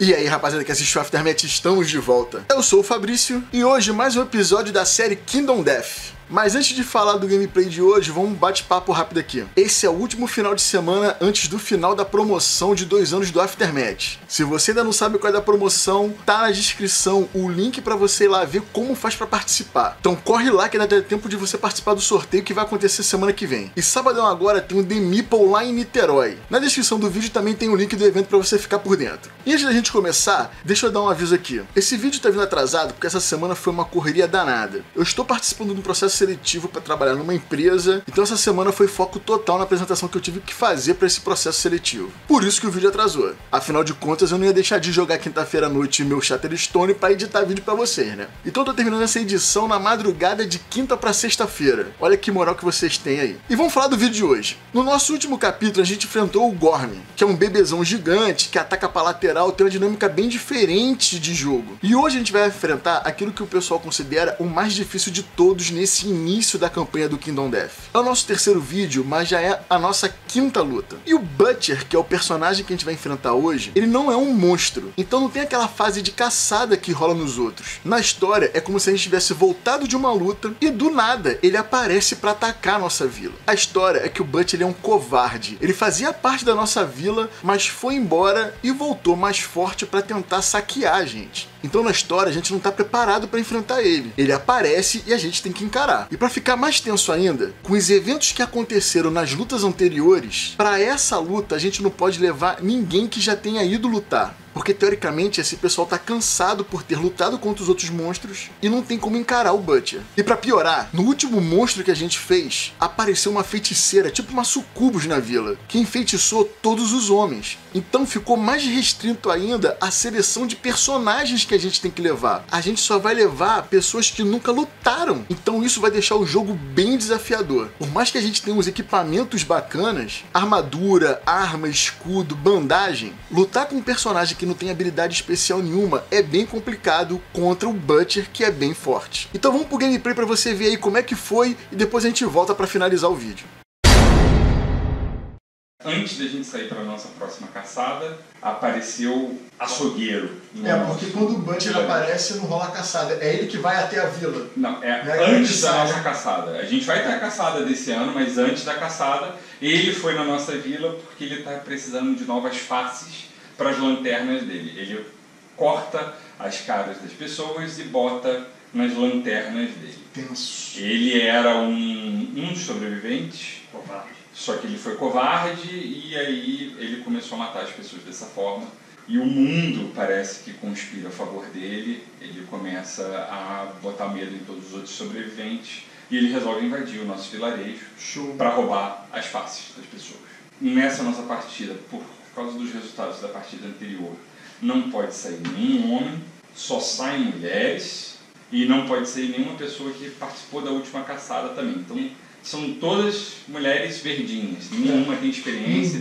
E aí, rapaziada que assistiu Aftermath, estamos de volta. Eu sou o Fabrício e hoje mais um episódio da série Kingdom Death. Mas antes de falar do gameplay de hoje, vamos um bate-papo rápido aqui. Esse é o último final de semana antes do final da promoção de 2 anos do Aftermath. Se você ainda não sabe qual é da promoção, tá na descrição o link pra você ir lá ver como faz pra participar. Então corre lá que ainda dá tempo de você participar do sorteio que vai acontecer semana que vem. E sabadão agora tem o The Meeple lá em Niterói. Na descrição do vídeo também tem o link do evento pra você ficar por dentro. E antes da gente começar, deixa eu dar um aviso aqui. Esse vídeo tá vindo atrasado porque essa semana foi uma correria danada. Eu estou participando de um processo seletivo para trabalhar numa empresa, então essa semana foi foco total na apresentação que eu tive que fazer para esse processo seletivo. Por isso que o vídeo atrasou. Afinal de contas, eu não ia deixar de jogar quinta-feira à noite meu Shatterstone para editar vídeo para vocês, né? Então eu tô terminando essa edição na madrugada de quinta para sexta-feira. Olha que moral que vocês têm aí. E vamos falar do vídeo de hoje. No nosso último capítulo, a gente enfrentou o Gorm, que é um bebezão gigante que ataca pra lateral, tem uma dinâmica bem diferente de jogo. E hoje a gente vai enfrentar aquilo que o pessoal considera o mais difícil de todos nesse início da campanha do Kingdom Death. É o nosso terceiro vídeo, mas já é a nossa quinta luta. E o Butcher, que é o personagem que a gente vai enfrentar hoje, ele não é um monstro, então não tem aquela fase de caçada que rola nos outros. Na história, é como se a gente tivesse voltado de uma luta e do nada ele aparece pra atacar a nossa vila. A história é que o Butcher ele é um covarde. Ele fazia parte da nossa vila, mas foi embora e voltou mais forte pra tentar saquear a gente. Então na história a gente não tá preparado pra enfrentar ele. Ele aparece e a gente tem que encarar. E pra ficar mais tenso ainda, com os eventos que aconteceram nas lutas anteriores, pra essa luta a gente não pode levar ninguém que já tenha ido lutar. Porque teoricamente esse pessoal tá cansado por ter lutado contra os outros monstros e não tem como encarar o Butcher. E pra piorar, no último monstro que a gente fez, apareceu uma feiticeira, tipo uma sucubus na vila, que enfeitiçou todos os homens. Então ficou mais restrito ainda a seleção de personagens que a gente tem que levar. A gente só vai levar pessoas que nunca lutaram. Então isso vai deixar o jogo bem desafiador. Por mais que a gente tenha uns equipamentos bacanas, armadura, arma, escudo, bandagem, lutar com um personagem que não tem habilidade especial nenhuma é bem complicado contra o Butcher, que é bem forte. Então vamos pro gameplay pra você ver aí como é que foi e depois a gente volta pra finalizar o vídeo. Antes da gente sair pra nossa próxima caçada, apareceu açougueiro. Porque quando o Butcher aparece, não rola a caçada. É ele que vai até a vila. Não, antes da nossa caçada. A gente vai ter a caçada desse ano, mas antes da caçada, ele foi na nossa vila porque ele tá precisando de novas faces para as lanternas dele. Ele corta as caras das pessoas e bota nas lanternas dele. Tenso. Ele era um dos sobreviventes, covarde. Só que ele foi covarde e aí ele começou a matar as pessoas dessa forma. E o mundo parece que conspira a favor dele. Ele começa a botar medo em todos os outros sobreviventes e ele resolve invadir o nosso vilarejo para roubar as faces das pessoas. Nessa nossa partida, por causa dos resultados da partida anterior, não pode sair nenhum homem, só saem mulheres e não pode sair nenhuma pessoa que participou da última caçada também. Então são todas mulheres verdinhas, nenhuma tem experiência,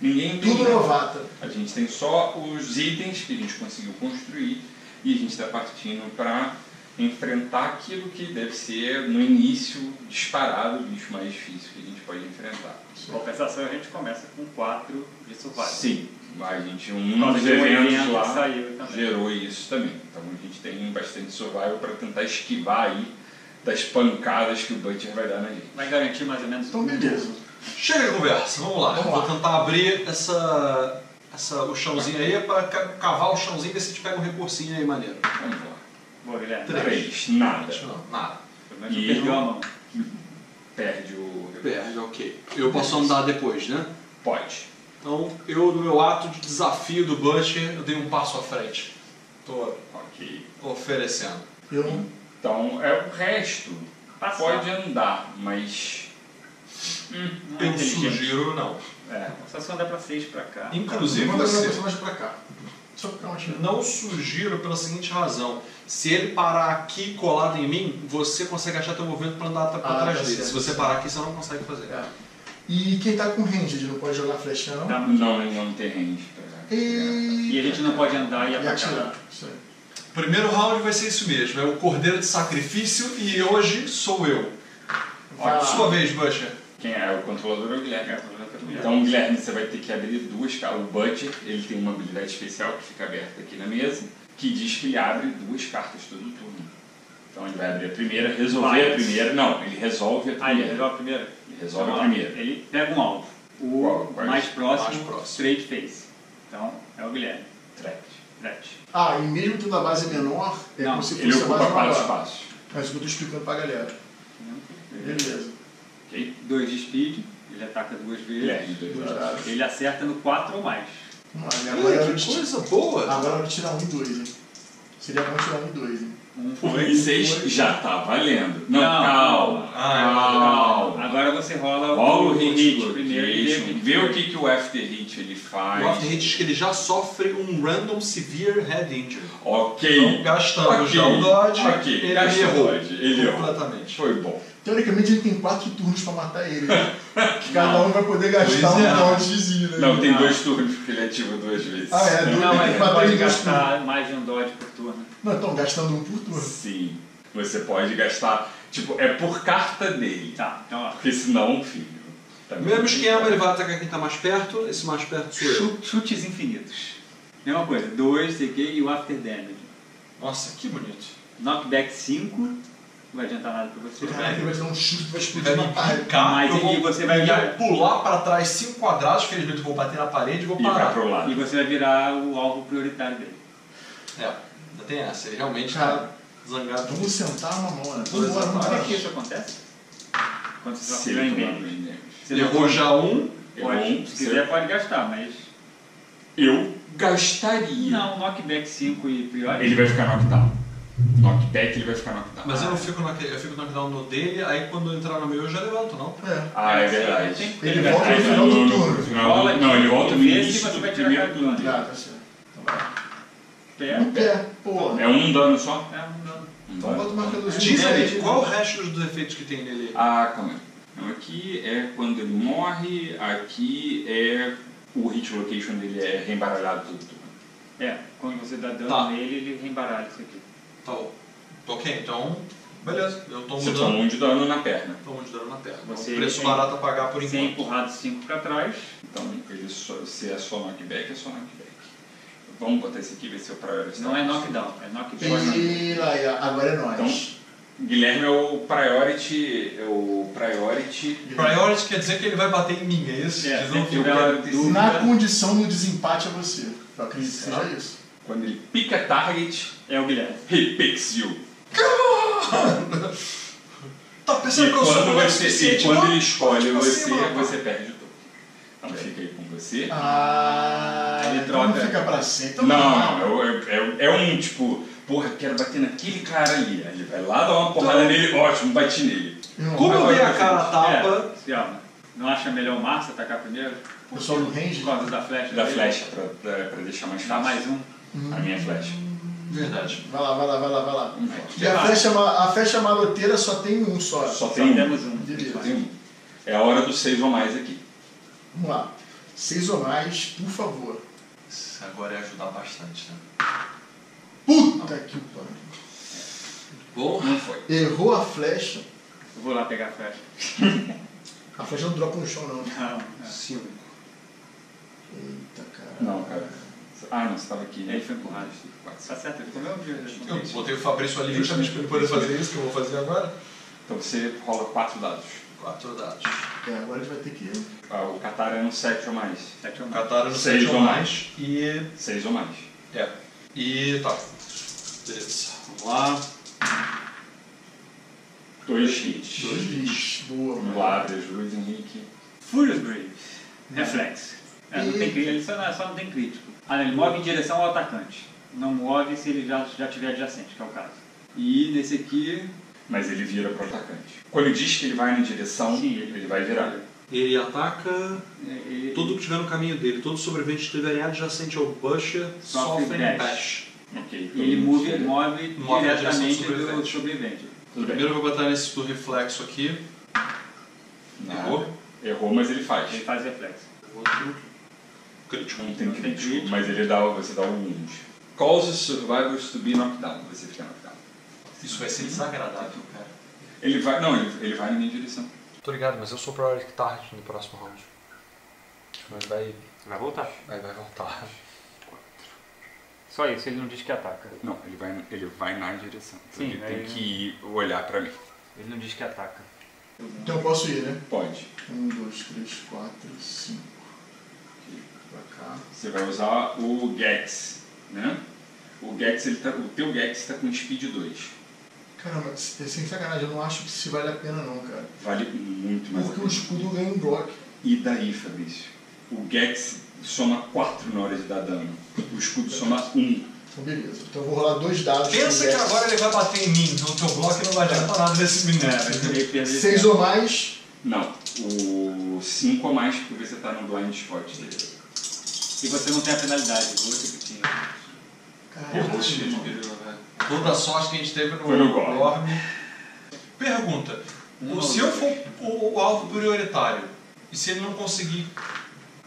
ninguém tem tudo novata. A gente tem só os itens que a gente conseguiu construir e a gente está partindo para enfrentar aquilo que deve ser, no início, disparado, o bicho mais difícil que a gente pode enfrentar. Em compensação, a gente começa com 4 de survival. Sim, a gente, dos eventos lá gerou isso também. Então a gente tem bastante survival para tentar esquivar aí das pancadas que o Butcher vai dar na gente. Vai garantir mais ou menos. Então beleza. Chega de conversa, vamos lá. Vamos lá. Vou tentar abrir o chãozinho aí, para cavar o chãozinho e ver se a gente pega um recursinho aí maneiro. Vamos lá. Boa, Guilherme. 3, nada. Nada. E ele perde o... Perde, ok. Eu posso andar depois, né? Pode. Então, eu, no meu ato de desafio do Butcher, eu dei um passo à frente. Tô oferecendo. Então, o resto pode andar, mas... eu sugiro não. Só se andar pra 6 pra cá. Inclusive, você... Não sugiro pela seguinte razão: se ele parar aqui colado em mim, você consegue achar teu movimento para andar para trás dele. Certo. Se você parar aqui, você não consegue fazer. E quem tá com range, não pode jogar flecha não? Não tem range. E a gente não pode andar e atirar. Primeiro round vai ser isso mesmo, é o cordeiro de sacrifício e hoje sou eu. Sua vez, Butcher. Quem é o controlador é o Guilherme. Então, Guilherme, você vai ter que abrir duas cartas. O Butcher, ele tem uma habilidade especial que fica aberta aqui na mesa, que diz que ele abre duas cartas todo turno. Então, ele vai abrir a primeira, resolver a primeira. Não, ele resolve a primeira. Ah, ele resolve a primeira? Ele resolve a primeira. Ele pega um alvo. O mais próximo, straight face. Então, é o Guilherme. Threat. Ah, e mesmo tendo a base menor, é como se fosse a base maior. Ele ocupa 4 espaços. É isso que eu estou explicando para a galera. Beleza. 2 de speed, ele ataca 2 vezes. Ele acerta no 4 ou mais. Que coisa boa! Agora eu vou tirar 1 e 2, hein? Seria bom tirar 1 e 2, hein? 1 e 6 já tá valendo. Não, calma. Agora você rola o hit primeiro. Vê o que o after hit ele faz. O after hit diz que ele já sofre um random severe head injury. Ok. Então gastando já o dodge. Ele errou completamente. Foi bom. Teoricamente ele tem 4 turnos pra matar ele, né? Cada um vai poder gastar um dodgezinho, né? Não, tem 2 turnos porque ele ativa 2 vezes. Ah, é? Não, mas pode gastar mais de um dodge por turno. Não, então gastando 1 por turno. Sim. Você pode gastar, tipo, é por carta dele. Tá, então ó. Porque senão, filho... Mesmo esquema, ele vai atacar quem tá mais perto, esse mais perto sou eu. Chutes infinitos. Mesma coisa, 2, CQ e o after damage. Nossa, que bonito. Knockback 5. Não vai adiantar nada pra você. Caraca, ele vai dar um chute, vai explodir uma parede. Mas você vai pular pra trás 5 quadrados, felizmente eu vou bater na parede e vou parar. E você vai virar o alvo prioritário dele. É, ainda tem essa. Ele realmente tá zangado. Vamos sentar uma mão, né? Como é que isso acontece? Quando você vai em você errou já 1. Se quiser pode gastar, mas... Eu gastaria. Não, knockback 5 e priori. Ele vai ficar knockdown. Knockback, ele vai ficar knockdown. Mas eu não fico naquele, eu fico knockdown no dele, aí quando entrar no meu eu já levanto, não? É. Ah, é verdade. Ele volta no final do turno. Não, ele volta no início do primeiro turno. Ah, tá certo. Pé, pô. É 1 dano só? É 1 dano. Então bota o marcadorzinho. Diz aí, qual o resto dos defeitos que tem nele? Ah, calma aí. Aqui é quando ele morre, aqui é o hit location dele é reembaralhado todo turno. É, quando você dá dano nele, ele reembaralha isso aqui. Tá bom. Ok, então, beleza. Eu tomo você toma 1 de dano na perna. Tomo 1 de dano na perna. Você preço barato a pagar por enquanto. Você é empurrado 5 pra trás. Então, se é só knockback, é só knockback. Vamos botar esse aqui e ver se eu priority. Não é knockdown, é knockback. E agora é nós. Então, Guilherme é o priority. É o priority. Priority quer dizer que ele vai bater em mim, é isso? É, na condição do desempate é você. Eu acredito que seja isso. Quando ele pica target, é o Guilherme. He picks you. Tá pensando que eu sou o suficiente? E quando ele escolhe você, você perde o token. Então fica aí com você. Ah, ele troca. Então não fica pra sempre. Então é um tipo, porra, quero bater naquele cara ali. Ele vai lá, dá uma porrada nele, ótimo, bate nele. Como eu dei a cara a tapa... Não acha melhor o Márcio atacar primeiro? Eu sou no range? Por causa da flecha. Da flecha, pra deixar mais fácil. Dá mais um. A minha flecha. Verdade. Vai lá. E a flecha maloteira só tem 1 só. Só tem um. Beleza. É a hora do 6 ou mais aqui. Vamos lá. 6 ou mais, por favor. Isso agora ia ajudar bastante, né? Puta que pariu. Bom, não foi. Errou a flecha. Eu vou lá pegar a flecha. A flecha não dropa no chão, não. Não. 5. Eita, cara. Não, cara. Ah, não, você estava aqui. Ele foi empurrado. Tá certo, ele comeu o dia. Eu botei o Fabrício ali justamente para ele poder fazer isso que eu vou fazer agora. Então você rola 4 dados. 4 dados. É, agora a gente vai ter que ir. Ah, o Katara é um 7 ou mais. 7 ou mais. Katara é um 6 ou mais. E... 6 ou mais. É. E tá. Beleza. Vamos lá. 2 hits. 2 hits. Boa, mano. Vamos lá, ajude, Henrique. Furious Brave. Reflex. É, não tem crítico, ele só não tem crítico. Ah, não, ele move em direção ao atacante. Não move se ele já estiver adjacente, que é o caso. E nesse aqui... Mas ele vira pro atacante. Quando ele diz que ele vai na direção, sim, ele vai virar. Ele ataca tudo que estiver no caminho dele. Todo sobrevivente que estiver adjacente ao Butcher sofre bash. Okay, então ele move diretamente do sobrevivente. Primeiro eu vou botar nesse do reflexo aqui. Errou, mas ele faz. Ele faz reflexo. Outro. Crítico. Não tem crítico, mas ele dá, você dá um wound. Causes survivors to be knocked down. Você fica knocked down. Isso vai ser desagradável, cara. Ele vai na minha direção. Tô ligado, mas eu sou priority target no próximo round. Mas vai voltar. Vai voltar. Só isso, ele não diz que ataca. Não, ele vai na direção. Então sim, ele tem que olhar pra mim. Ele não diz que ataca. Então eu posso ir, né? Pode. 1, 2, 3, 4, 5. Aqui, pra cá. Você vai usar o Gex, né? O Gex, o teu Gex tá com speed 2. Caramba, sem sacanagem, eu não acho que isso vale a pena não, cara. Vale muito mais. Porque o escudo ganha um block. E daí, Fabrício? O Gex soma 4 na hora de dar dano. O escudo soma 1. Então beleza, então eu vou rolar 2 dados. Pensa que agora ele vai bater em mim, então o teu bloco não vai adiantar nada nesse minério. 6 ou mais? Não, o 5 ou mais, porque você tá no blind spot dele. E você não tem a penalidade, você que tinha. Caralho. Toda a sorte que a gente teve no Gorm. Pergunta, se eu for o alvo prioritário, e se ele não conseguir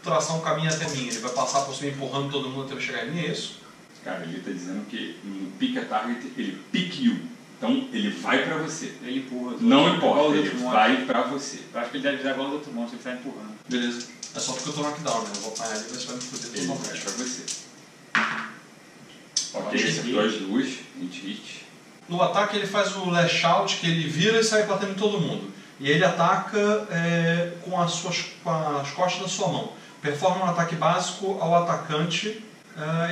traçar um caminho até mim, ele vai passar por cima empurrando todo mundo até eu chegar em mim, é isso? Cara, ele tá dizendo que no pick a target, ele pick you. Então, ele vai pra você. Ele empurra. Não importa, ele vai pra você. Eu acho que ele deve usar igual do outro monstro, ele tá empurrando. Beleza. É só porque eu tô knockdown, né? Eu vou apanhar ele, mas vai me foder todo mundo. Ele vai pra você. Ok, esses 2 luz, 20 hit. No ataque ele faz o lash out, que ele vira e sai batendo em todo mundo. E ele ataca com as costas da sua mão. Performa um ataque básico ao atacante.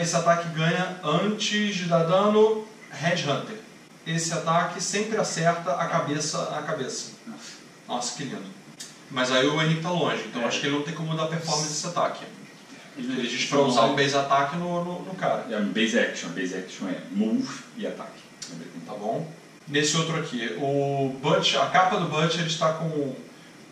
Esse ataque ganha antes de dar dano, Headhunter. Esse ataque sempre acerta a cabeça. Nossa, que lindo. Mas aí o Henrique tá longe, então acho que ele não tem como dar performance desse ataque. Ele diz pra usar um base ataque no cara. É um base action. Base action é move e ataque. Tá bom. Nesse outro aqui, o Butcher, a capa do Butcher está com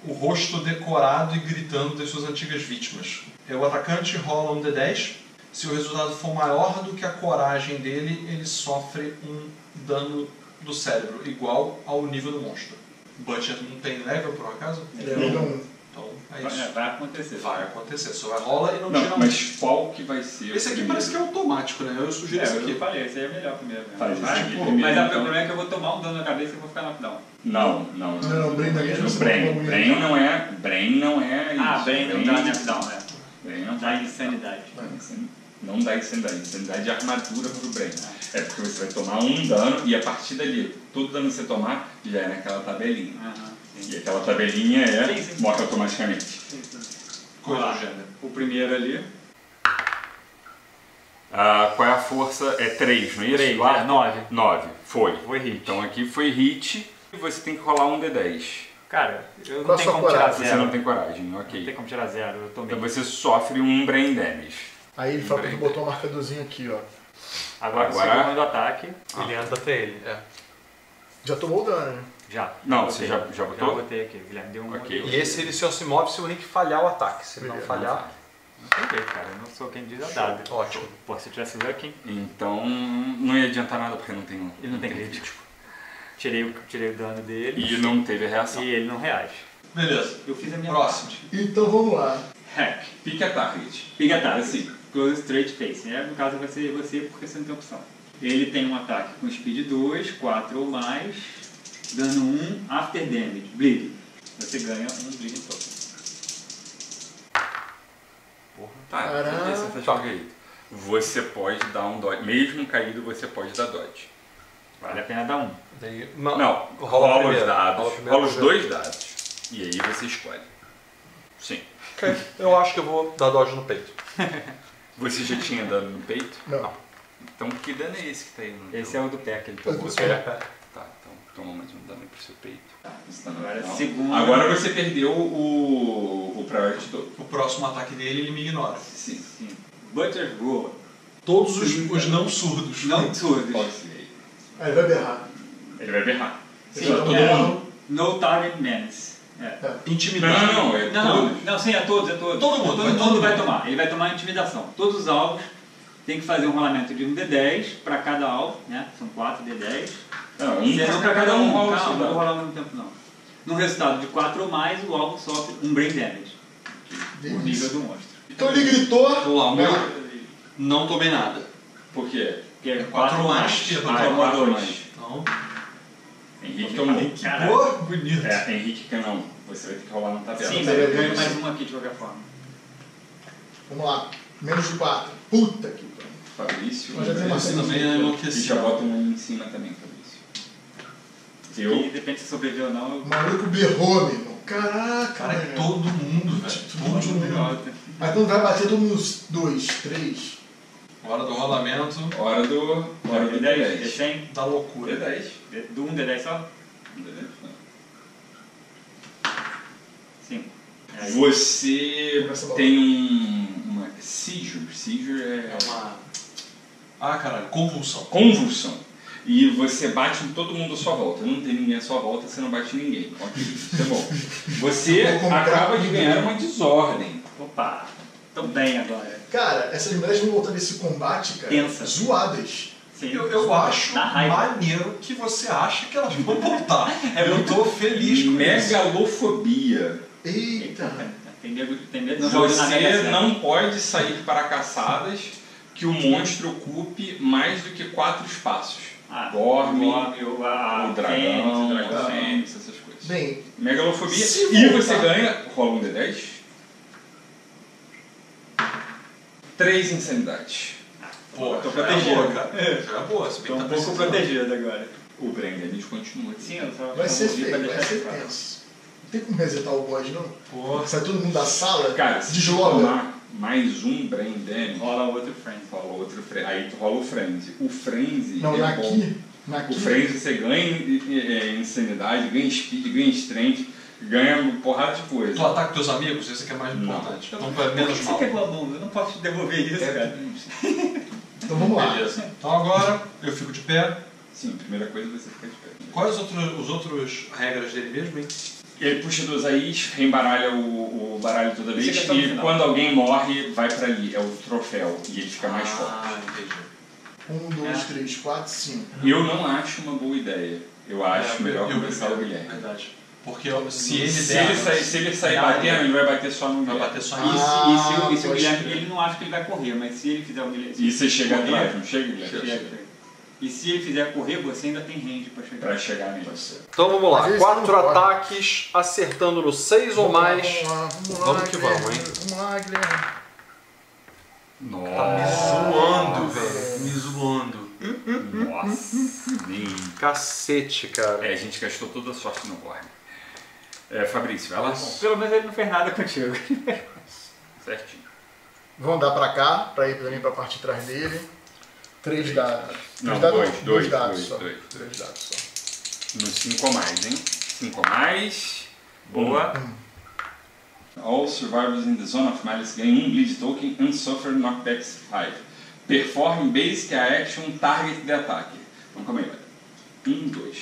o rosto decorado e gritando das suas antigas vítimas. O atacante rola um D10. Se o resultado for maior do que a coragem dele, ele sofre um dano do cérebro, igual ao nível do monstro. O Butcher não tem level, por acaso? Ele é level 1. Então, é isso. Vai acontecer. Vai acontecer. Só vai rolar e não tira. Mas qual que vai ser? Esse aqui parece que é automático, né? Eu sugiro esse aqui. Eu falei, esse aí é melhor primeiro. Mas o problema é que eu vou tomar um dano na cabeça e vou ficar knockdown. Não. Brain não é isso. Ah, Brain não dá knockdown, né? Brain não dá insanidade. Não dá insanidade. Insanidade é armadura pro Brain. É porque você vai tomar um dano e a partir dali, todo dano que você tomar, já é naquela tabelinha. E aquela tabelinha morre automaticamente. O primeiro ali. Qual é a força? É 3, não é isso? 3, 4, 9. 9, foi hit. Então aqui foi hit e você tem que rolar um D10. Cara, eu não tenho como tirar 0. Você não tem coragem, ok. Não tem como tirar 0, eu tomei. Então você sofre um brain damage. Aí ele fala que botou um marcadorzinho aqui, ó. Agora o segundo ataque, ele anda até ele. Já tomou o dano, né? Já. Não, você já botou? Já botei aqui, Guilherme deu um. Okay. E esse ele só se move se o Henrique falhar o ataque. Se ele não falhar... Não sei, cara. Eu não sou quem diz a dado. Ótimo. Pô, se eu tivesse luck... Então não ia adiantar nada porque não tem... Ele não tem crítico. Tirei o dano dele. E não teve a reação. E ele não reage. Beleza. Eu fiz a minha parte. Então vamos lá. Hack. Pick a target. Pick a target, sim. Close straight face. No caso vai ser você porque você não tem opção. Ele tem um ataque com speed 2, 4 ou mais, dano 1, after damage, bleed. Você ganha um bleed token. Porra, você pode dar um dodge, mesmo caído você pode dar dodge. Vale a pena dar um. Não, rola os dados, rola os 2 dados e aí você escolhe. Sim. Okay. Eu acho que eu vou dar dodge no peito. Você já tinha dano no peito? Não. Então que dano é esse que tá aí? Esse é o do pé que ele tomou. Tá, então toma mais um dano pro seu peito. Agora você perdeu o priority todo. O próximo ataque dele, ele me ignora. Sim. Butcher Go. Todos os não surdos. Não surdos. Ele vai berrar. Sim, todo mundo. No target menace. Intimidação. Não, sim, é todos. Todo mundo vai tomar. Ele vai tomar intimidação. Todos os alvos. Tem que fazer um rolamento de um D10 para cada alvo, né? São 4 D10. Não para cada um. Não vou rolar ao mesmo tempo, não. No resultado de 4 ou mais, o alvo sofre um brain damage. O nível do monstro. Então ele gritou. Vou lá, não tomei nada. Por quê? Porque é 4 ou mais. 4 ou mais. Então. Henrique, oh, bonito. É, Henrique que não. Você vai ter que rolar no tabela. Sim, mas eu ganho mais um aqui de qualquer forma. Vamos lá. Menos de 4. Puta que pariu. Fabrício. Mas já tem uma também que já bota um em cima também, Fabrício. Eu? Depende se sobreviveu ou não. O maluco berrou, meu irmão. Caraca. Cara, é todo mundo, velho. Todo mundo. Mas não vai bater todo mundo uns 2, 3. Hora do rolamento. Hora do. Hora do D10. D100. Da loucura. D10. Do 1 D10 só? 1 D10 só. 5. Você tem uma. Seizure. Seizure é uma. Ah, caralho. Convulsão. Convulsão. E você bate em todo mundo à sua volta. Não tem ninguém à sua volta, você não bate em ninguém. Ok, isso é bom. Você acaba de ganhar uma desordem. Opa. Tô bem agora. Cara, essas mulheres vão voltar desse combate, cara, pensa, zoadas. Sim, eu acho maneiro que você acha que elas vão voltar. Eu tô feliz com megalofobia. Isso. Eita. Tem medo de você não pode sair para caçadas que o monstro ocupe mais do que 4 espaços. Ah, Gorm, o dragão, fênix, essas coisas. Bem, megalofobia. E você ganha... Rola um D10. 3 insanidades. Ah, pô, tô protegido, cara. É, já boa. Tô um pouco protegido agora. O Brand, a gente continua. Sim, eu tava... Vai ser feio, vai ser tenso. Não tem como resetar o bode, não? Pô. Sai todo mundo da sala, cara, desloga. Mais um Brand, rola outro frenzy. Rola outro frenzy. Aí tu rola o frenzy. O frenzy não, é daqui, bom. Daqui. O frenzy você ganha insanidade, ganha speed, ganha strength. Ganha uma porrada de coisa. Tu ataca teus amigos, isso aqui é mais importante. Então, por que você quebrou a mão? Eu não posso te devolver isso, cara. Então vamos lá. Beleza. Então agora eu fico de pé. Sim, a primeira coisa é você ficar de pé. Quais os outros regras dele mesmo, hein? Ele puxa 2 aís, reembaralha o baralho toda vez e quando alguém morre, vai pra ali. É o troféu e ele fica mais forte. Ah, entendi. 1, 2, 3, 4, 5. Eu não acho uma boa ideia. Eu acho melhor começar o Guilherme. Verdade. Porque se ele sair batendo, ele vai bater só no Guilherme. E se o Guilherme, ele não acha que ele vai correr, mas se ele fizer o Guilherme... E você chega atrás, não chega, Guilherme? E se ele fizer correr, você ainda tem range pra chegar. Pra chegar mesmo. Então vamos lá, 4 ataques, acertando no 6 ou mais. Vamos que vamos, hein? Vamos lá, Guilherme. Nossa. Tá me zoando, velho. Me zoando. Nossa. Cacete, cara. É, a gente gastou toda a sorte no Gorm. É, Fabrício, vai lá. Pelo menos ele não fez nada contigo. Certinho. Vão dar pra cá, pra ir pra mim, pra parte de trás dele. 3 dados. Não, 2 dados só. 3 dados só. No 5 ou mais, hein? 5 ou mais. Boa. All survivors in the zone of malice gain 1 bleed token and suffer knockbacks 5. Perform basic action target de ataque. Então calma aí, galera. 1, 2.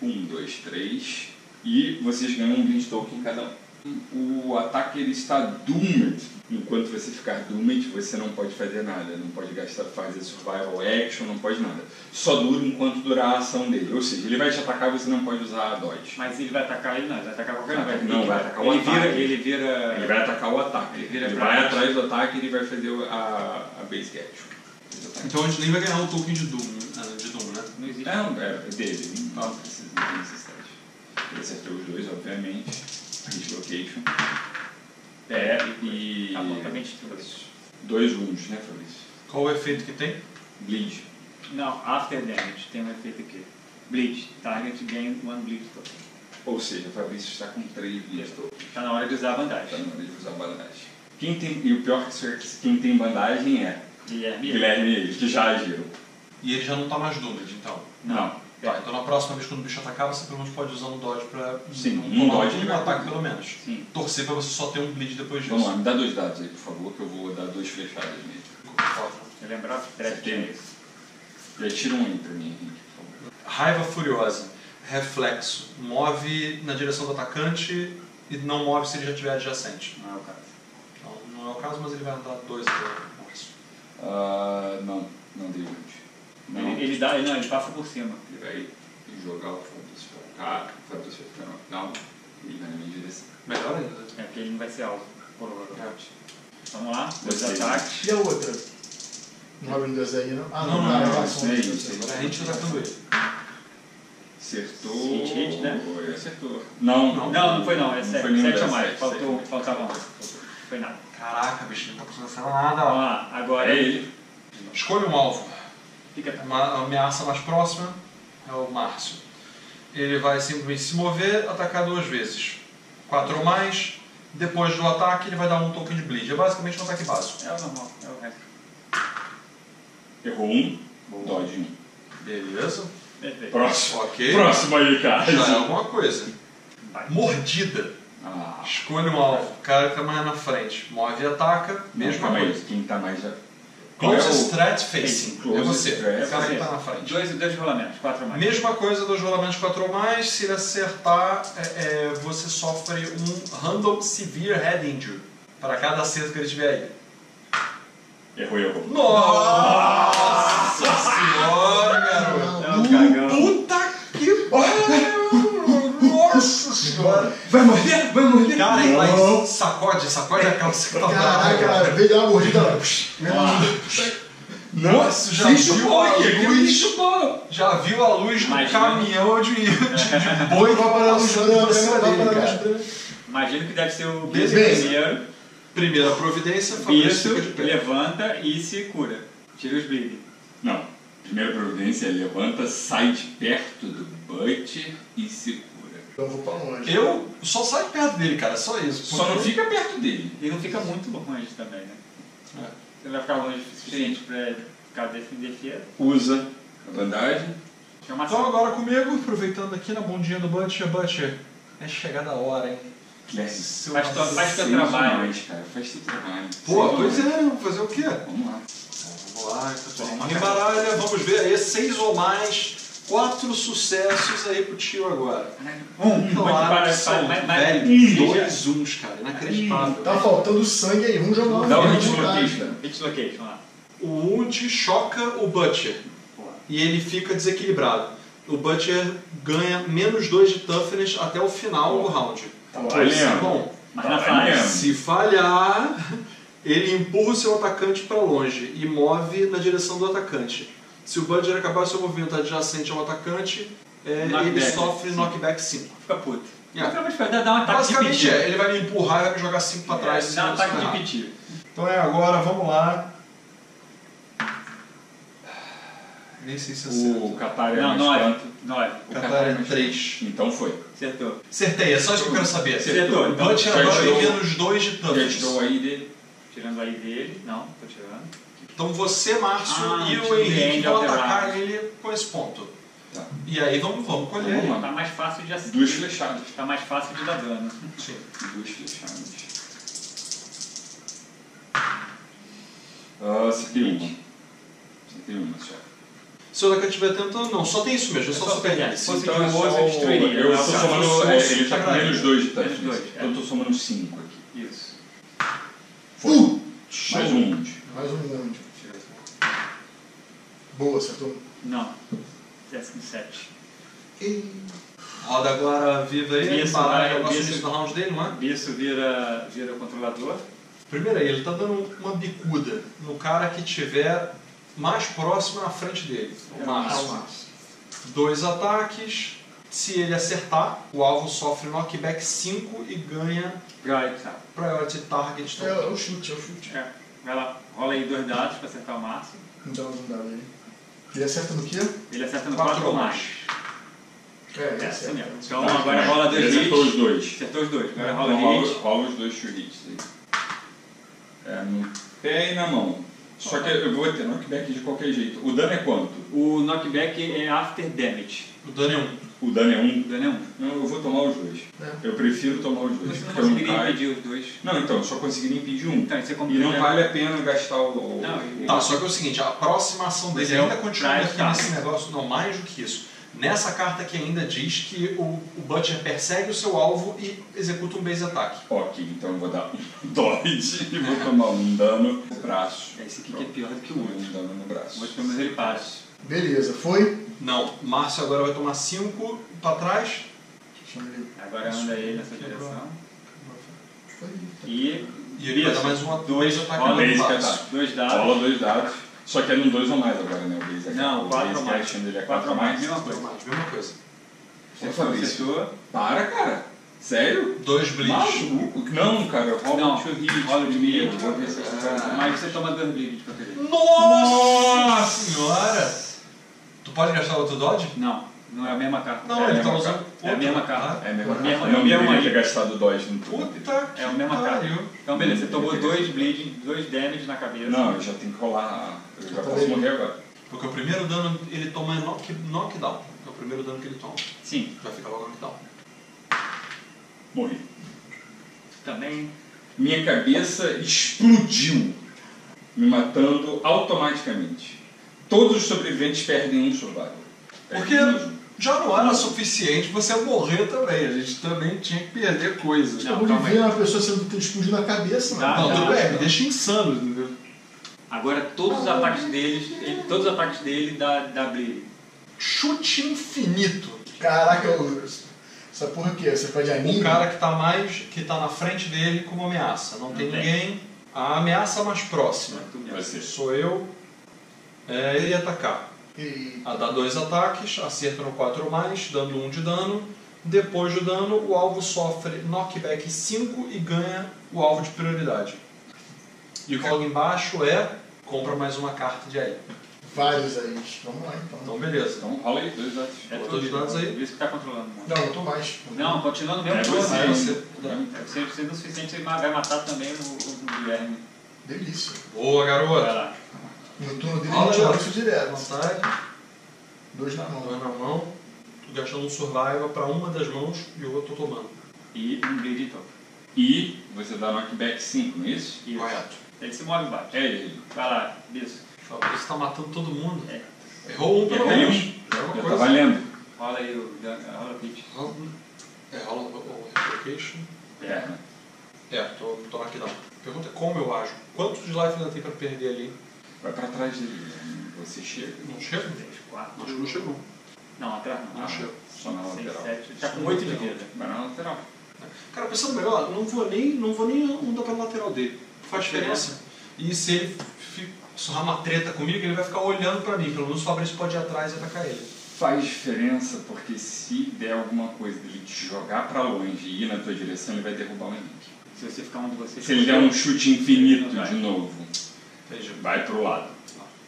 1, 2, 3. E vocês ganham um blind token cada um. O ataque ele está doomed. Enquanto você ficar doomed, você não pode fazer nada. Não pode fazer survival action, não pode nada. Só dura enquanto durar a ação dele. Ou seja, ele vai te atacar, você não pode usar a dodge. Mas ele vai atacar ele não, ele vai atacar qualquer um. Não, vai atacar o ataque. Ele vai atacar o ataque. Ele vai atrás do ataque e ele vai fazer a basic action. Então a gente nem vai ganhar um token de doom, né? Não existe. Não, é dele. Não precisa, não necessidade. Ele acertou os 2, obviamente. Dislocation. É, e... Apartamente trouxe. 2 wounds, né, Fabrício? Qual o efeito que tem? Bleed. Não, after damage. Tem um efeito aqui. Bleed. Target gain 1 bleed token. Ou seja, Fabrício está com 3 bleed token. Está na hora de usar a bandagem. Está na hora de usar a bandagem. E o pior que quem tem bandagem é... Guilherme e eles, que já agiram. E ele já não está mais doomed, então? Não. Tá, então na próxima vez quando o bicho atacar, você pelo menos pode usar um dodge pra... Sim, um dodge de ataque pelo menos. Sim. Torcer pra você só ter um bleed depois disso. Vamos lá, me dá 2 dados aí, por favor, que eu vou dar 2 flechadas nele. Lembrar que trap tem isso. Já tira um aí pra mim, Henrique, por favor. Raiva furiosa. Reflexo. Move na direção do atacante e não move se ele já estiver adjacente. Não é o caso. Não, não é o caso, mas ele vai dar 2 agora. Não deu onde. Não. Ele passa por cima. Ele vai jogar o Fabrício pra cá, o Fabrício vai ficar não, ele vai na minha direção. Melhor ainda. É porque ele não vai ser alvo, provavelmente. Vamos lá, 2 ataques. E a outra? Não abre um 2 aí, não? Ah, não, não, não. A gente tá atacando ele. Acertou. Hit, hit, né? Foi, acertou. Não foi não. É 7 a mais. Faltava mais. Foi nada. Caraca, bicho, não tá precisando acertar nada. Vamos lá, agora é ele. Escolha um alvo. Fica perto. Uma ameaça mais próxima é o Márcio. Ele vai simplesmente se mover, atacar 2 vezes. 4 ou mais. Depois do ataque, ele vai dar 1 token de bleed. É basicamente um ataque básico. É o normal, é o resto. Errou 1, dodge 1. Beleza. Perfeito. Próximo. Okay. Próximo aí, cara. Já é alguma coisa. Mordida. Escolha um alvo. O cara que tá mais na frente. Move e ataca. Mesma coisa. Quem tá mais... Close threat facing. É você. É o cara que tá na frente. 2 rolamentos. 4 ou mais. Mesma coisa, 2 rolamentos, 4 ou mais. Se ele acertar, você sofre um random severe head injury. Para cada acerto que ele tiver aí. Errou. Nossa senhora, garoto. Puta que pariu! Nossa senhora! Vai morrer! Cara, mas sacode a calça que tá brava. Caraca, veio dar uma mordida lá. Nossa, já viu a luz? Já viu a luz do caminhão de boi pra parar no chão pra cima dele, cara. Imagino que deve ser o primeiro. Primeira providência, Fabrício levanta e se cura. Tira os big. Não. Primeira providência, levanta, sai de perto do Butcher e se cura. Eu vou pra longe. Eu só saio perto dele, cara, só isso. Só não fica perto dele. Ele não fica muito longe também, né? É. Você vai ficar longe o suficiente pra ficar defesa. Usa a bandagem. Então agora comigo, aproveitando aqui na bundinha do Butcher. Butcher, é chegada a hora, hein? Faz teu trabalho. Noite, cara. Faz teu trabalho. Pô, pois é, vou fazer o quê? Vamos lá. Embaralha, vamos ver aí, 6 ou mais, 4 sucessos aí pro tiro agora. 1, claro, são velhos, 2 uns, cara, inacreditável. Tá faltando sangue aí, um jogou. Dá um hit location lá. O 1 te choca o Butcher, e ele fica desequilibrado. O Butcher ganha menos 2 de toughness até o final do round. Tá bom, se falhar... Ele empurra o seu atacante para longe e move na direção do atacante. Se o Butcher acabar seu movimento adjacente ao atacante, ele sofre knockback 5. Fica puto. Dá um ataque. Basicamente ele vai me empurrar e vai me jogar 5 para trás. Dá um ataque de pedir. Então agora, vamos lá. Nem sei se acertou. O Catar é 9. O Catar é 3. Então foi. Acertou. Acertei, é só isso que eu quero saber. Acertou. O Butcher agora tem menos 2 de tanto. Acertou aí dele. Tirando aí dele, não, tô tirando. Então você, Márcio, e o Henrique vão atacar ele com esse ponto. Tá. E aí vamos colher. Tá mais fácil de acertar. 2 flechadas. Tá mais fácil de dar dano. Sim. 2 flechadas. Acertei uma só. Se o atacante estiver tentando, não. Só tem isso mesmo, é só super nice. Então eu tô somando. Ele tá com menos 2 de touch. Então eu tô somando 5 aqui. Isso. Mais um wound. Boa, acertou? Não. 17. Roda agora viva aí. Parar o negócio do round dele, não é? Bisso vira o controlador. Primeiro aí, ele tá dando uma bicuda no cara que tiver mais próximo na frente dele. O Márcio. 2 ataques. Se ele acertar, o alvo sofre knockback 5 e ganha priority target. É o chute. É. Vai lá, rola aí 2 dados pra acertar o Márcio. Então, um dado aí. Ele acerta no quê? Ele acerta no 4 ou mais. É isso mesmo. Então agora rola 2 hits. Acertou os dois. Agora rola os 2 hits aí. É no pé e na mão. Só que eu vou ter knockback de qualquer jeito. O dano é quanto? O knockback é after damage. O dano é 1. O dano é 1. Eu vou tomar os 2. É. Eu prefiro tomar os 2. Você não conseguiria impedir os 2. Não, então, só conseguiria impedir 1. Então, e não vale a pena gastar o... Não, tá, só que é o seguinte, a próxima ação dele ainda continua aqui nesse negócio. Não, mais do que isso. Nessa carta aqui ainda diz que o Butcher persegue o seu alvo e executa um base attack. Ok, então eu vou dar um dodge e vou tomar um dano no braço. Esse aqui que é pior do que o outro. Um dano no braço. Vou tomar ele passe. Beleza, foi? Não, Márcio agora vai tomar 5 para trás. Agora anda ele nessa direção. E vai dar mais uma 2 ataques. 2 dados. Só que é no 2 ou mais agora, né? O base é 4 ou mais. 4 ou mais, mesma coisa. Ô, Fabrício, para, cara. Sério? 2 blitz. Maluco? Não, cara. Rola de hit. Rola de mil. Mas você toma 2 blitz de qualquer jeito. Nossa senhora! Tu pode gastar outro dodge? Não. Não é a mesma carta. Não, ele tá usando. É a mesma carta. É a mesma carta. Não deveria ter gastado o dodge no turno. Puta! É a mesma carta. Então, beleza. Você tomou 2 bleed, 2 damage na cabeça. Não, eu já tenho que rolar. Eu já posso morrer agora. Porque o primeiro dano ele toma knockdown. É o primeiro dano que ele toma. Sim. Vai ficar logo knockdown. Morri. Também. Minha cabeça explodiu, me matando automaticamente. Todos os sobreviventes perdem um survival. Porque já não era suficiente você morrer também. A gente também tinha que perder coisas. Não, vamos ver uma pessoa sendo explodida na cabeça. Não, me deixa insano, entendeu? Agora todos os ataques dele, todos os ataques dele dá bleed. Chute infinito. Caraca, essa porra aqui, você faz de anime? O cara que tá na frente dele como ameaça. Não tem ninguém. A ameaça mais próxima. Sou eu. É ele atacar. Dá 2 ataques, acerta no 4 ou mais, dando 1 de dano. Depois do dano, o alvo sofre knockback 5 e ganha o alvo de prioridade. E o que logo embaixo é, compra mais uma carta de aí. Vários aí, vamos lá então. Então beleza. Então rola aí, 2 dados. É 2 dados aí. Vê se tá controlando. Não, eu tô mais. Não, continuando mesmo. Você não é suficiente, você vai matar também o Guilherme. Delícia. Boa, garoto. Vai lá. No turno dele a gente joga isso direto. Vontade. 2 na mão. 2 na mão. Tu gastando um survival pra uma das mãos e o outro tomando. E um bleed top. E você dá knockback 5, não é isso? Correto. Ele se move e bate. É ele. Vai lá, isso. Você tá matando todo mundo. É. Errou um pelo menos. Já tá valendo. Rola aí o pitch. Rola o replication. Perna. Tô knockdown. Pergunta é como eu ajo. Quantos life ainda tem pra perder ali? Vai pra trás dele, você chega. Não chega? 4. Acho que não chegou. Não, atrás não. Não chega. Só na lateral. 7. Tá com 8 de vida. Vai na lateral. Cara, pensando melhor, não vou nem andar pra lateral dele. Faz diferença. E se ele surrar uma treta comigo, ele vai ficar olhando pra mim. Pelo menos o Fabrício pode ir atrás e atacar ele. Faz diferença porque se der alguma coisa dele te jogar pra longe e ir na tua direção, ele vai derrubar o Henrique. Se você ficar onde você... Se ele der um chute infinito de novo. Vai pro lado.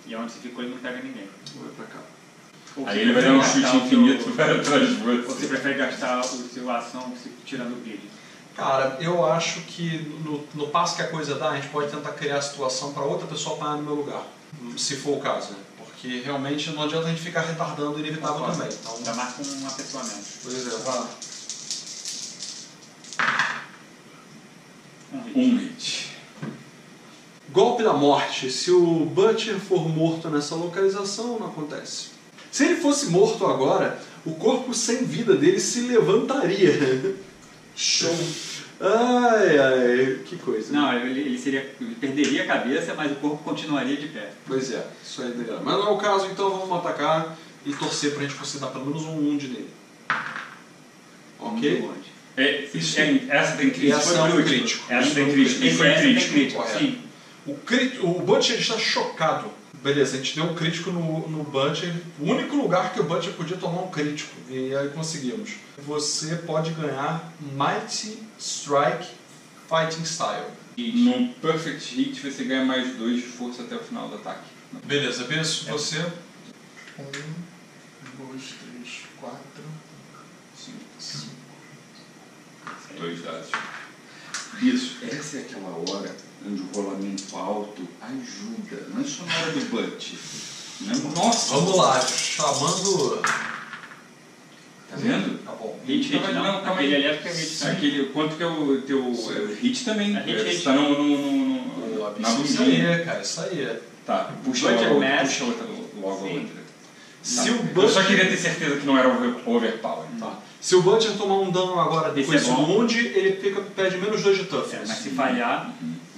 E onde você ficou ele não pega ninguém. Vai pra cá. Aí ele vai dar um chute infinito para trás de você. Você prefere gastar a sua ação tirando o vídeo? Cara, eu acho que no passo que a coisa dá, a gente pode tentar criar a situação para outra pessoa apanhar no meu lugar. Se for o caso, né? Porque realmente não adianta a gente ficar retardando o inevitável também. Então... Ainda mais com um apessoamento. Pois é, vai lá. Um hit. Golpe da morte. Se o Butcher for morto nessa localização, não acontece. Se ele fosse morto agora, o corpo sem vida dele se levantaria. Show! Ai, ai, que coisa. Não, ele perderia a cabeça, mas o corpo continuaria de pé. Pois é, isso aí, Adriano. Mas não é o caso, então vamos atacar e torcer pra gente conseguir dar pelo menos um wound nele. Ok? Essa tem crítico. Essa tem crítico. Sim. O Butcher está chocado. Beleza, a gente deu um crítico no Butcher. O único lugar que o Butcher podia tomar um crítico. E aí conseguimos. Você pode ganhar Mighty Strike Fighting Style. E no Perfect Hit você ganha mais 2 de força até o final do ataque. Beleza, Benço, você. 1, 2, 3, 4, 5, 2 dados. Isso, essa é aquela hora onde o rolamento alto ajuda, não é só na hora do butch. Nossa! Vamos lá, chamando... Tá vendo? Tá bom. Hit, não, quanto que é o teu... Hit também. Hit. Tá no... Na bunda. Isso aí é, cara, isso aí é. Tá, puxa outra logo a outra. Eu só queria ter certeza que não era overpower. Tá. Se o Butcher tomar um dano agora com esse wound, ele perde menos 2 de toughness. Mas se falhar...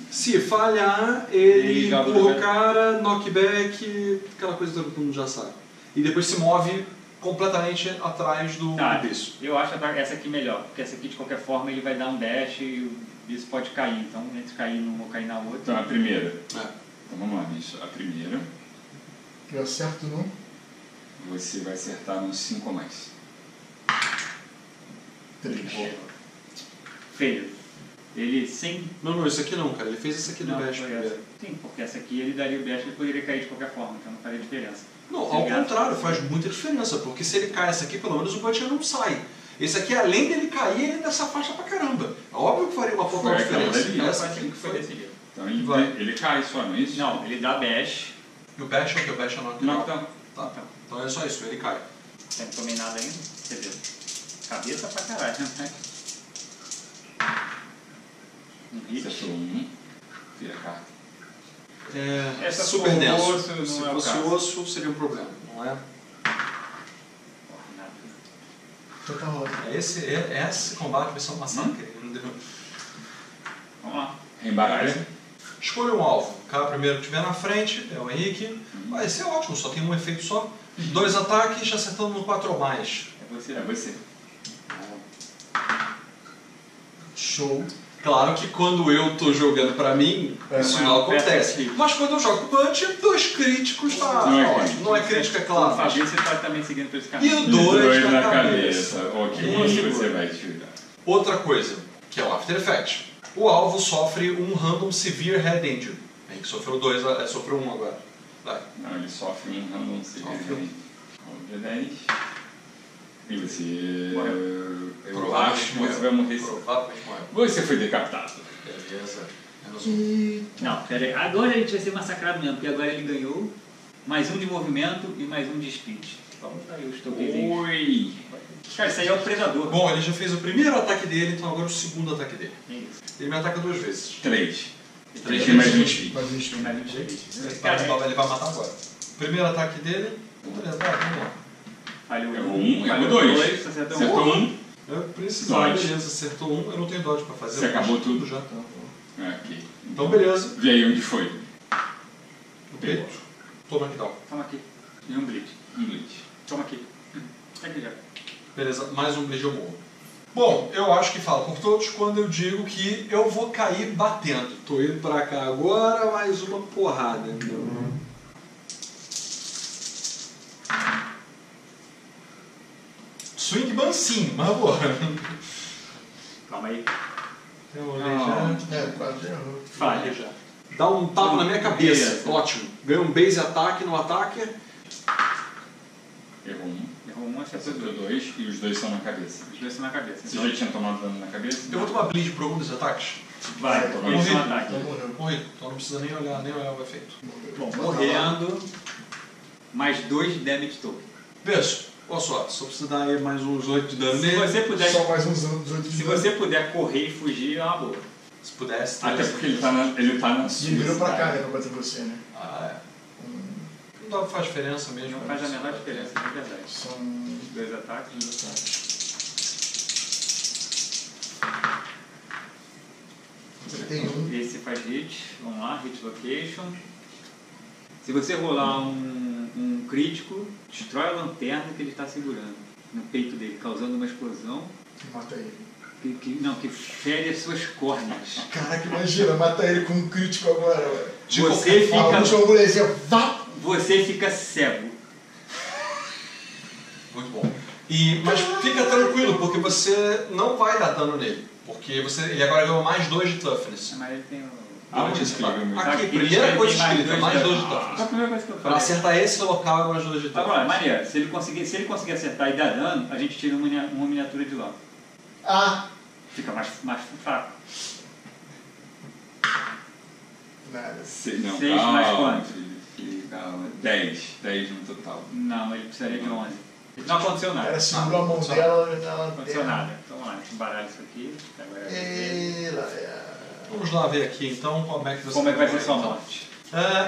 Se falhar, ele empurra o cara, knockback, aquela coisa que todo mundo já sabe. E depois se move completamente atrás do bicho. Eu acho essa aqui melhor, porque essa aqui de qualquer forma ele vai dar um dash e o bicho pode cair. Então entre cair numa ou cair na outra... Então a primeira. Então vamos lá, bicho. A primeira. Eu acerto no... Você vai acertar no 5 ou mais. 3. Feio. Ele sem... Não, isso aqui não, cara. Ele fez isso aqui do Bash primeiro. Sim, porque essa aqui ele daria o Bash e ele poderia cair de qualquer forma, então não faria diferença. Não, se ao contrário, faz muita diferença, porque se ele cai essa aqui, pelo menos o Butcher não sai. Esse aqui, além dele cair, ele dá essa faixa pra caramba. Óbvio que faria uma pouca diferença. Então, essa aqui que foi decidido. Então ele cai só, não é isso? Não, ele dá Bash. E o Bash é o que? O Bash é o não. Tá. Então é só isso, ele cai. Tem que comer nada ainda? Você viu? Cabeça pra caralho, né? Vira a carta. Essa super denso. Se fosse osso, seria um problema, não é? Esse combate vai ser uma massacre. Vamos lá. Reembaralha. Escolha um alvo. Cada primeiro que tiver na frente é o Henrique. Vai ser ótimo, só tem um efeito só. 2 ataques, acertando no 4 ou mais. É você. Show. Claro que quando eu tô jogando pra mim, isso não acontece. Mas quando eu jogo Butcher, 2 críticos tá. Não é crítica, claro. O Fabrício tá também seguindo por esse caminho. E 2 na cabeça. Ok, você vai tirar. Outra coisa, que é o After Effect. O alvo sofre um Random Severe Head Injury. Bem que sofreu 2, sofreu 1 agora. Vai. Não, ele sofre um Random Severe Head Injury. Roda 10. E você... Provavelmente vai morrer. Você foi decapitado. Beleza. Não, peraí. Agora a gente vai ser massacrado mesmo, porque agora ele ganhou mais 1 de movimento e mais 1 de speed. Vamos aí, eu estou bem. Ui! Cara, isso aí é o predador. Bom, ele já fez o primeiro ataque dele, então agora o segundo ataque dele. Isso. Ele me ataca 2 vezes. 3 tem mais 1 de speed. Ele vai matar agora. Primeiro ataque dele. Beleza, vamos lá. Falhou 1, errou 2, acertou 1. Eu precisava, beleza, acertou 1, eu não tenho dodge pra fazer. Você acabou tudo? Já tá. Ok. Então beleza. E aí onde foi? No peito. Toma aqui, toma aqui. E um bleed. Toma aqui. Aqui já. Beleza, mais um bleed eu morro. Bom, eu acho que falo por todos quando eu digo que eu vou cair batendo. Tô indo pra cá agora, mais uma porrada. Swing bancinho, mas agora. Calma aí. Falha já. Dá um tapa na minha cabeça. Ótimo. Ganha um base ataque no ataque. Errou um, acertou 2 e os 2 são na cabeça. Você já tinha tomado dano na cabeça? Eu vou tomar bleed por algum dos ataques? Vai, tomar bleed no ataque. Morri, então não precisa nem olhar o efeito. Bom, morrendo. Mais 2 de damage token. Beijo. Olha só precisa dar aí mais uns 8 de dano nele. Se você puder correr e fugir, é uma boa. Se pudesse, até porque ele tá na sua. Ele virou pra cá, né, pra bater você, né? Ah, é. Não dá, faz diferença mesmo. Não faz a menor diferença, na verdade. São 2 ataques. 31. Esse faz hit. Vamos lá, hit location. Se você rolar um crítico, destrói a lanterna que ele está segurando no peito dele, causando uma explosão. Mata ele. Que fere as suas córneas. Caraca, imagina, mata ele com um crítico agora, velho. Você fica cego. Muito bom. Mas fica tranquilo, porque você não vai dar dano nele. Porque ele agora ganhou mais 2 de toughness. Mas ele tem aqui, primeira coisa escrita, mais 2 de toughness. Pra acertar esse local é mais 2 de toughness. Maria, se ele conseguir acertar e dar dano, a gente tira uma miniatura de lá. Fica mais fraco. Nada. 6 mais quanto? 10 no total. Não, ele precisaria de 11. Não aconteceu nada. Ela segurou a mão dela. Não aconteceu nada. Então vamos lá, embaralha isso aqui. Vamos lá ver aqui então como é que vai ser sua morte.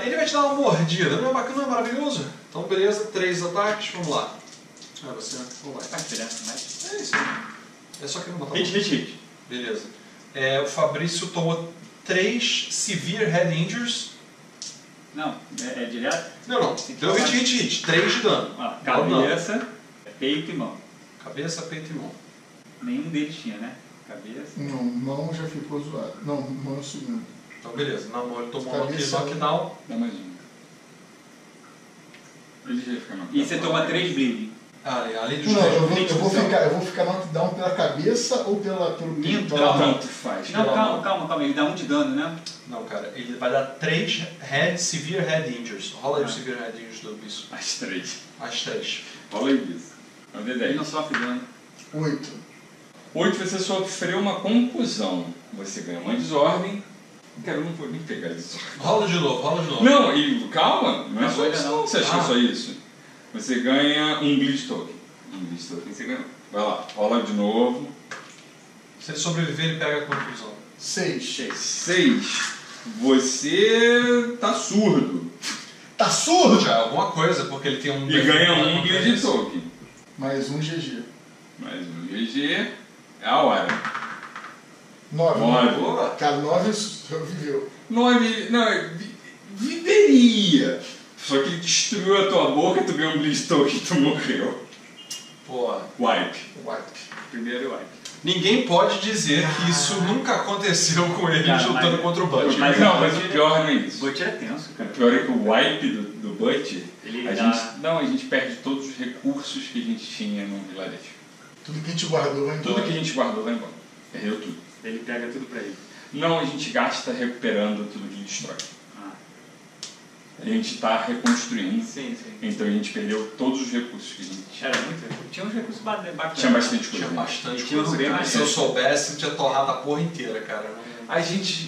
Ele vai te dar uma mordida, não é bacana, não é maravilhoso? Então beleza, 3 ataques, vamos lá. Você vai ficar diferente, mas... É isso aí. É só que eu não matar. Hit. Beleza. O Fabrício tomou 3 Severe Head Injuries. Não, é direto? Não. Então hit. 3 de dano. Cabeça, peito e mão. Cabeça, peito e mão. Nenhum deles tinha, né? Cabeça. Não, mão já ficou zoado. Não, mão subindo. Então beleza, na mão ele tomou cabeça, aqui, knockdown. Dá mais um. Ele já fica na. E você toma 3 bleed. Além dos eu vou ficar no down pela cabeça ou pelo pinto? Não, calma, ele dá 1 de dano, né? Não, cara, ele vai dar 3 severe head injuries. Rola aí os severe head injuries do bicho. As 3. Rola aí isso. Ele não sofre dano. 8. Você sofreu uma conclusão. Você ganha uma desordem. Cara, eu não vou nem pegar isso. Rola de novo. Não, e calma, não é só isso. Não. Você acha que é só isso? Você ganha um Blitz Token. Você ganhou. Vai lá, rola de novo. Se ele sobreviver, ele pega a conclusão. 6. Você tá surdo. Tá surdo? Já, alguma coisa, porque ele tem um... E ganha um Blitz Token. Mais um GG. É a hora. 9. Cara, 9 viveu. 9... Não, viveria. Só que ele destruiu a tua boca, tu ganhou um blistock e tu morreu. Pô. Wipe. Primeiro wipe. Ninguém pode dizer que isso nunca aconteceu com ele lutando contra o Butcher. Mas o pior não é isso. O Butcher é tenso, cara. O pior é que o wipe do Butcher, a gente perde todos os recursos que a gente tinha no vilarejo. Tudo que a gente guardou vai embora. Perdeu tudo. Ele pega tudo pra ele. Não, a gente gasta recuperando tudo que ele destrói. A gente está reconstruindo, sim. Então a gente perdeu todos os recursos que a gente tinha. Era muito recurso. Tinha uns recursos bacanas. Tinha bastante coisa. Se eu soubesse, eu tinha torrado a porra inteira, cara.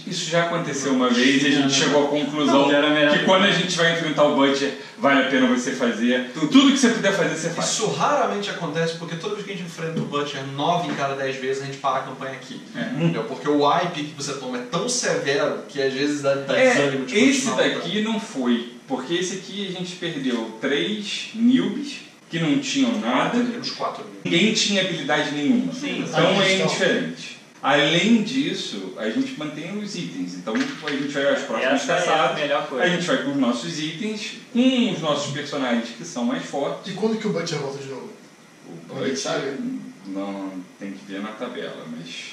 Isso já aconteceu uma vez e a gente chegou à conclusão que quando a gente vai enfrentar o Butcher, vale a pena você fazer. Tudo que você puder fazer, você faz. Isso raramente acontece, porque toda vez que a gente enfrenta o Butcher, 9 em cada 10 vezes a gente para a campanha aqui. Entendeu? Porque o wipe que você toma é tão severo que às vezes dá desânimo de continuar. Esse daqui não foi, porque esse aqui a gente perdeu 3 newbies que não tinham nada. Perdemos 4 newbies. Ninguém tinha habilidade nenhuma. Então é indiferente. Além disso, a gente mantém os itens, então a gente vai às próximas caçadas, a gente vai com os nossos itens, com os nossos personagens que são mais fortes. E quando que o Butcher volta de novo? O Butcher sabe? Não, tem que ver na tabela, mas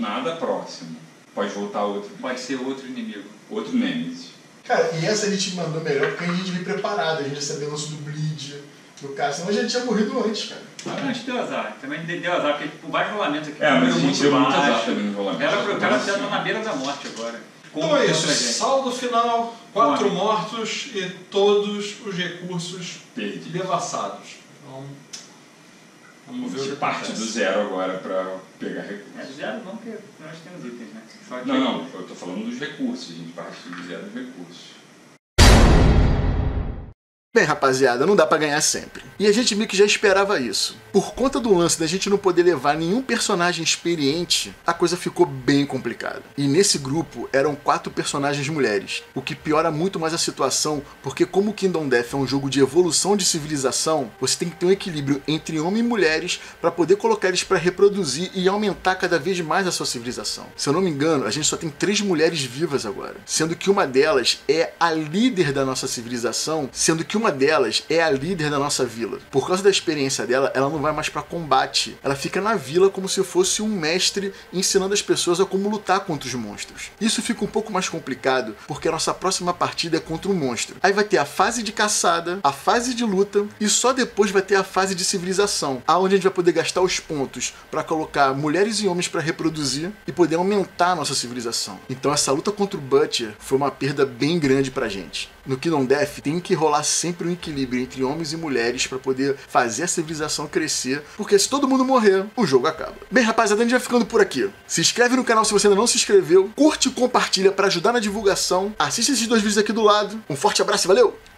nada próximo. Pode voltar outro. Pode ser outro inimigo. Outro Nemesis. Cara, e essa a gente mandou melhor porque a gente veio preparado, a gente recebeu o nosso do Bleed, do cara, senão a gente tinha morrido antes, cara. A gente deu azar, também deu azar, porque por baixo rolamento aqui. Mas a gente deu muito azar também no rolamento. Era o cara que tá na beira da morte agora. Então é isso, saldo final, 4 mortos e todos os recursos devassados. Então, vamos ver o que parte do zero agora para pegar recursos. É do zero não, porque nós temos itens, né? Não, eu tô falando dos recursos, a gente parte do zero dos recursos. Bem, rapaziada, não dá pra ganhar sempre. E a gente meio que já esperava isso. Por conta do lance da gente não poder levar nenhum personagem experiente, a coisa ficou bem complicada. E nesse grupo eram 4 personagens mulheres, o que piora muito mais a situação, porque como Kingdom Death é um jogo de evolução de civilização, você tem que ter um equilíbrio entre homens e mulheres pra poder colocar eles pra reproduzir e aumentar cada vez mais a sua civilização. Se eu não me engano, a gente só tem 3 mulheres vivas agora, sendo que uma delas é a líder da nossa civilização, Uma delas é a líder da nossa vila. Por causa da experiência dela, ela não vai mais para combate. Ela fica na vila como se fosse um mestre ensinando as pessoas a como lutar contra os monstros. Isso fica um pouco mais complicado, porque a nossa próxima partida é contra um monstro. Aí vai ter a fase de caçada, a fase de luta e só depois vai ter a fase de civilização, aonde a gente vai poder gastar os pontos para colocar mulheres e homens para reproduzir e poder aumentar a nossa civilização. Então essa luta contra o Butcher foi uma perda bem grande pra gente. No Kingdom Death tem que rolar sempre um equilíbrio entre homens e mulheres para poder fazer a civilização crescer, porque se todo mundo morrer, o jogo acaba. Bem, rapaziada, a gente vai ficando por aqui. Se inscreve no canal se você ainda não se inscreveu, curte e compartilha para ajudar na divulgação, assiste esses 2 vídeos aqui do lado. Um forte abraço e valeu!